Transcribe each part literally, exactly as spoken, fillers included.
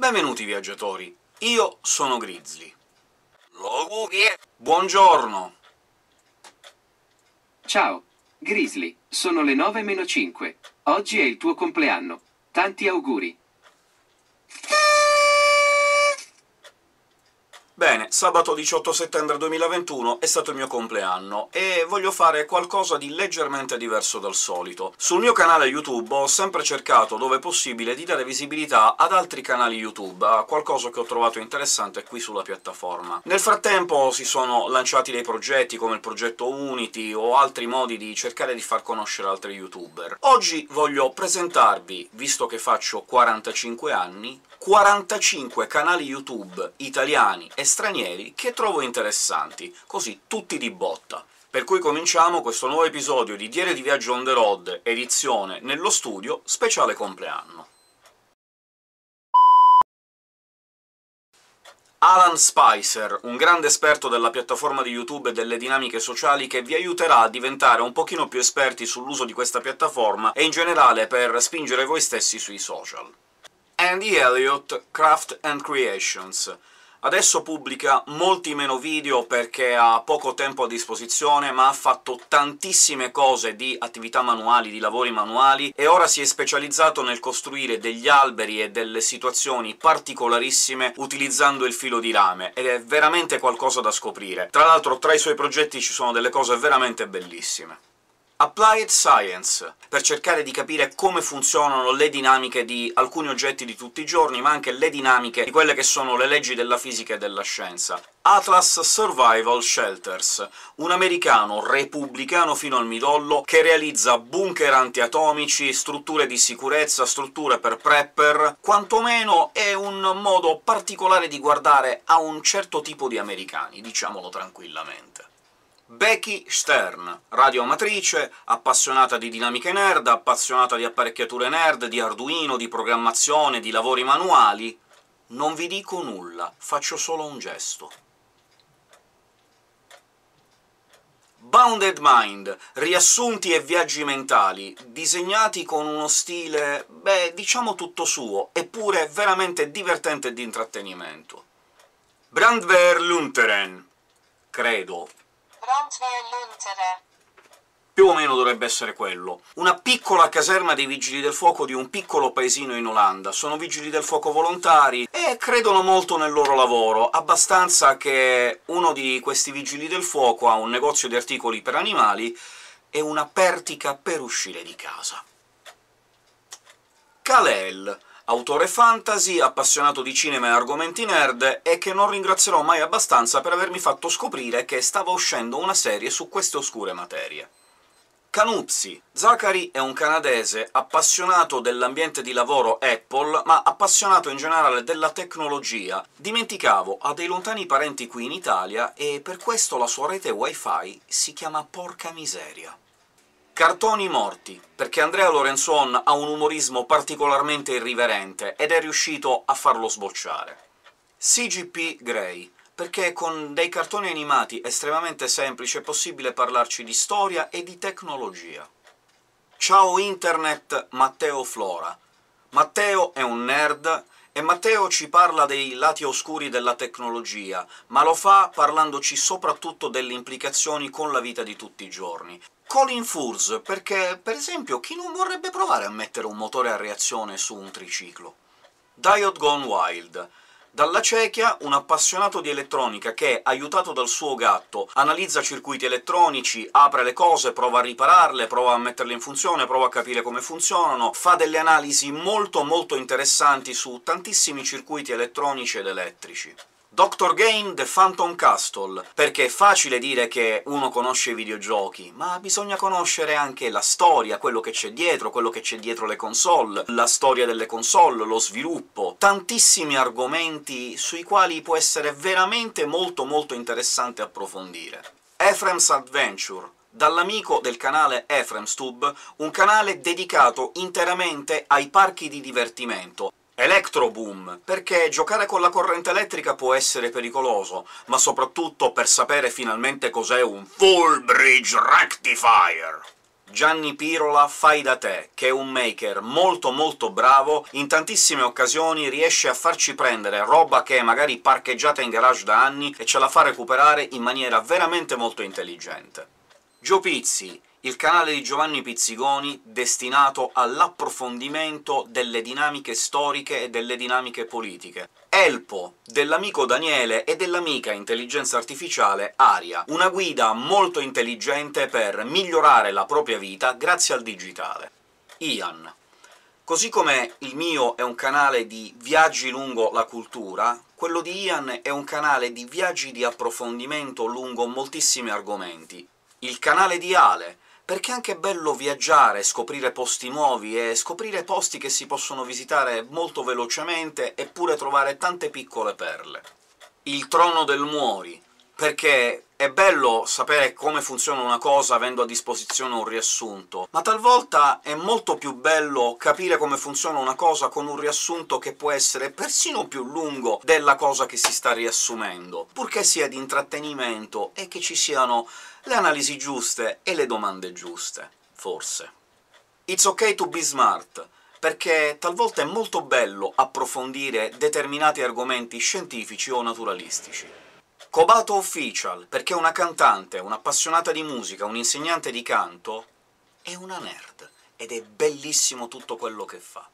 Benvenuti viaggiatori, io sono Grizzly. Buongiorno! Ciao, Grizzly, sono le nove meno cinque. Oggi è il tuo compleanno. Tanti auguri! Bene, sabato diciotto settembre duemilaventuno è stato il mio compleanno, e voglio fare qualcosa di leggermente diverso dal solito. Sul mio canale YouTube ho sempre cercato, dove possibile, di dare visibilità ad altri canali YouTube, a qualcosa che ho trovato interessante qui sulla piattaforma. Nel frattempo si sono lanciati dei progetti, come il progetto Unity, o altri modi di cercare di far conoscere altri YouTuber. Oggi voglio presentarvi, visto che faccio quarantacinque anni, quarantacinque canali YouTube italiani e stranieri che trovo interessanti, così tutti di botta. Per cui cominciamo questo nuovo episodio di Diario di Viaggio on the road, edizione Nello Studio, speciale compleanno. Alan Spicer, un grande esperto della piattaforma di YouTube e delle dinamiche sociali, che vi aiuterà a diventare un pochino più esperti sull'uso di questa piattaforma e in generale per spingere voi stessi sui social. Andy Elliott, Craft and Creations. Adesso pubblica molti meno video perché ha poco tempo a disposizione, ma ha fatto tantissime cose di attività manuali, di lavori manuali, e ora si è specializzato nel costruire degli alberi e delle situazioni particolarissime utilizzando il filo di rame, ed è veramente qualcosa da scoprire. Tra l'altro tra i suoi progetti ci sono delle cose veramente bellissime. Applied Science, per cercare di capire come funzionano le dinamiche di alcuni oggetti di tutti i giorni, ma anche le dinamiche di quelle che sono le leggi della fisica e della scienza. Atlas Survival Shelters, un americano repubblicano fino al midollo che realizza bunker antiatomici, strutture di sicurezza, strutture per prepper. Quantomeno è un modo particolare di guardare a un certo tipo di americani, diciamolo tranquillamente. Becky Stern, radioamatrice, appassionata di dinamiche nerd, appassionata di apparecchiature nerd, di Arduino, di programmazione, di lavori manuali. Non vi dico nulla, faccio solo un gesto. Bounded Mind, riassunti e viaggi mentali, disegnati con uno stile, beh, diciamo tutto suo, eppure veramente divertente di intrattenimento. Brandweer Lunteren, credo. Brandweer Lunteren. Più o meno dovrebbe essere quello. Una piccola caserma dei Vigili del Fuoco di un piccolo paesino in Olanda. Sono Vigili del Fuoco volontari e credono molto nel loro lavoro, abbastanza che uno di questi Vigili del Fuoco ha un negozio di articoli per animali e una pertica per uscire di casa. Caleel, autore fantasy, appassionato di cinema e argomenti nerd, e che non ringrazierò mai abbastanza per avermi fatto scoprire che stava uscendo una serie su queste oscure materie. Canuzzi. Zachary è un canadese appassionato dell'ambiente di lavoro Apple, ma appassionato in generale della tecnologia. Dimenticavo, ha dei lontani parenti qui in Italia, e per questo la sua rete Wi-Fi si chiama Porca Miseria. Cartoni Morti, perché Andrea Lorenzon ha un umorismo particolarmente irriverente, ed è riuscito a farlo sbocciare. C G P Grey, perché con dei cartoni animati estremamente semplici è possibile parlarci di storia e di tecnologia. Ciao Internet, Matteo Flora. Matteo è un nerd, e Matteo ci parla dei lati oscuri della tecnologia, ma lo fa parlandoci soprattutto delle implicazioni con la vita di tutti i giorni. Colin Furze, perché, per esempio, chi non vorrebbe provare a mettere un motore a reazione su un triciclo? Diode Gone Wild. Dalla Cechia, un appassionato di elettronica che, aiutato dal suo gatto, analizza circuiti elettronici, apre le cose, prova a ripararle, prova a metterle in funzione, prova a capire come funzionano, fa delle analisi molto molto interessanti su tantissimi circuiti elettronici ed elettrici. doctor Game The Phantom Castle, perché è facile dire che uno conosce i videogiochi, ma bisogna conoscere anche la storia, quello che c'è dietro, quello che c'è dietro le console, la storia delle console, lo sviluppo, tantissimi argomenti sui quali può essere veramente molto molto interessante approfondire. EfremsAdventure, dall'amico del canale EfremsTube, un canale dedicato interamente ai parchi di divertimento. ELECTROBOOM, perché giocare con la corrente elettrica può essere pericoloso, ma soprattutto per sapere finalmente cos'è un Full Bridge Rectifier. Gianni Pirola fai da te, che è un maker molto molto bravo, in tantissime occasioni riesce a farci prendere roba che è magari parcheggiata in garage da anni e ce la fa recuperare in maniera veramente molto intelligente. Gio Pizzi, il canale di Giovanni Pizzigoni destinato all'approfondimento delle dinamiche storiche e delle dinamiche politiche. Elpo, dell'amico Daniele e dell'amica intelligenza artificiale Aria, una guida molto intelligente per migliorare la propria vita grazie al digitale. Ian. Così come il mio è un canale di viaggi lungo la cultura, quello di Ian è un canale di viaggi di approfondimento lungo moltissimi argomenti. Il canale di Ale, perché è anche bello viaggiare, scoprire posti nuovi e scoprire posti che si possono visitare molto velocemente, eppure trovare tante piccole perle. Il trono del muori, perché è bello sapere come funziona una cosa avendo a disposizione un riassunto, ma talvolta è molto più bello capire come funziona una cosa con un riassunto che può essere persino più lungo della cosa che si sta riassumendo, purché sia di intrattenimento e che ci siano le analisi giuste e le domande giuste, forse. It's Okay To Be Smart, perché talvolta è molto bello approfondire determinati argomenti scientifici o naturalistici. Kobato Official, perché una cantante, un'appassionata di musica, un'insegnante di canto, è una nerd, ed è bellissimo tutto quello che fa.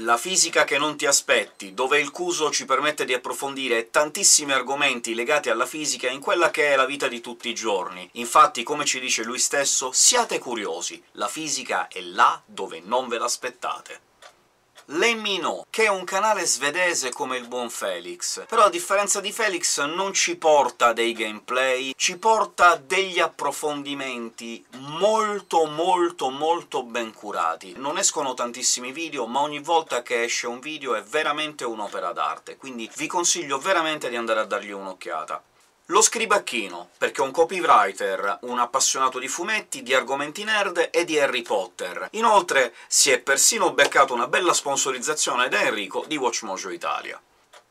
La fisica che non ti aspetti, dove il Cuso ci permette di approfondire tantissimi argomenti legati alla fisica in quella che è la vita di tutti i giorni. Infatti, come ci dice lui stesso, siate curiosi, la fisica è là dove non ve l'aspettate. Lemmino, che è un canale svedese come il buon Felix, però a differenza di Felix non ci porta dei gameplay, ci porta degli approfondimenti molto molto molto ben curati. Non escono tantissimi video, ma ogni volta che esce un video è veramente un'opera d'arte, quindi vi consiglio veramente di andare a dargli un'occhiata. Lo Scribacchino, perché è un copywriter, un appassionato di fumetti, di argomenti nerd e di Harry Potter. Inoltre si è persino beccato una bella sponsorizzazione da Enrico di WatchMojo Italia.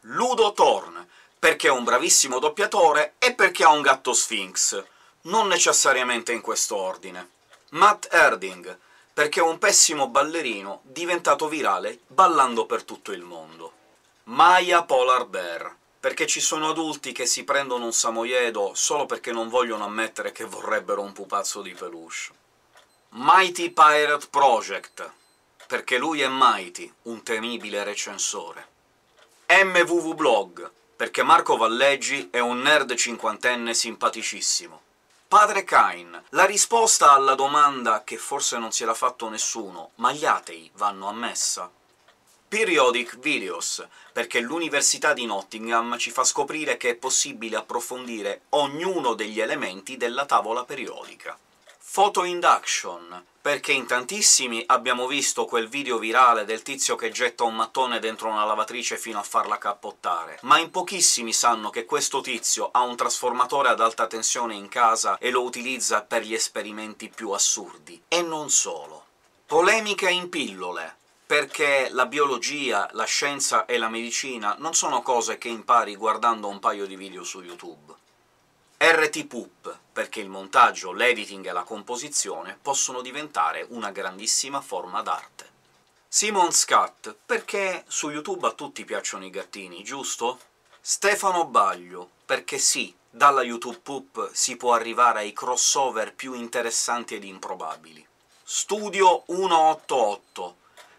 Ludo Thorn, perché è un bravissimo doppiatore e perché ha un gatto Sphinx. Non necessariamente in questo ordine. Matt Erding, perché è un pessimo ballerino diventato virale ballando per tutto il mondo. Maya Polar Bear, perché ci sono adulti che si prendono un samoiedo solo perché non vogliono ammettere che vorrebbero un pupazzo di peluche. Mighty Pirate Project, perché lui è Mighty, un temibile recensore. M W V Blog, perché Marco Valleggi è un nerd cinquantenne simpaticissimo. Padre Kain, la risposta alla domanda che forse non si era fatto nessuno, ma gli atei vanno a messa? Periodic Videos, perché l'Università di Nottingham ci fa scoprire che è possibile approfondire ognuno degli elementi della tavola periodica. Photo Induction, perché in tantissimi abbiamo visto quel video virale del tizio che getta un mattone dentro una lavatrice fino a farla cappottare, ma in pochissimi sanno che questo tizio ha un trasformatore ad alta tensione in casa e lo utilizza per gli esperimenti più assurdi. E non solo. Polemiche in pillole, perché la biologia, la scienza e la medicina non sono cose che impari guardando un paio di video su YouTube. R T Poop, perché il montaggio, l'editing e la composizione possono diventare una grandissima forma d'arte. Simon's Cat, perché su YouTube a tutti piacciono i gattini, giusto? Stefano Baglio, perché sì, dalla YouTube Poop si può arrivare ai crossover più interessanti ed improbabili. Studio uno otto otto,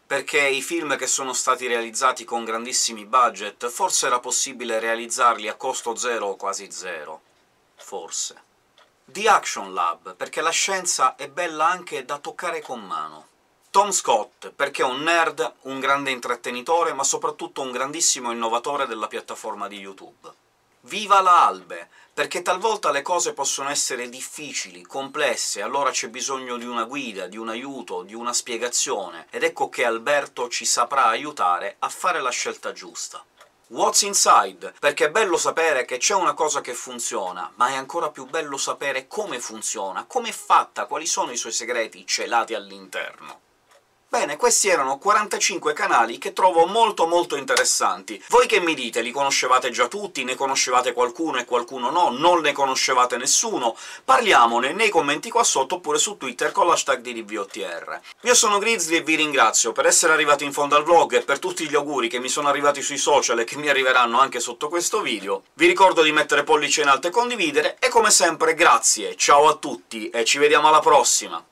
perché i film che sono stati realizzati con grandissimi budget forse era possibile realizzarli a costo zero o quasi zero. Forse. The Action Lab, perché la scienza è bella anche da toccare con mano. Tom Scott, perché è un nerd, un grande intrattenitore, ma soprattutto un grandissimo innovatore della piattaforma di YouTube. Viva la Albe, perché talvolta le cose possono essere difficili, complesse, allora c'è bisogno di una guida, di un aiuto, di una spiegazione, ed ecco che Alberto ci saprà aiutare a fare la scelta giusta. What's Inside, perché è bello sapere che c'è una cosa che funziona, ma è ancora più bello sapere come funziona, come è fatta, quali sono i suoi segreti celati all'interno. Bene, questi erano quarantacinque canali che trovo molto molto interessanti. Voi che mi dite? Li conoscevate già tutti? Ne conoscevate qualcuno e qualcuno no? Non ne conoscevate nessuno? Parliamone nei commenti qua sotto, oppure su Twitter con l'hashtag di D V O T R. Io sono Grizzly e vi ringrazio per essere arrivati in fondo al vlog e per tutti gli auguri che mi sono arrivati sui social e che mi arriveranno anche sotto questo video. Vi ricordo di mettere pollice in alto e condividere, e come sempre grazie, ciao a tutti e ci vediamo alla prossima!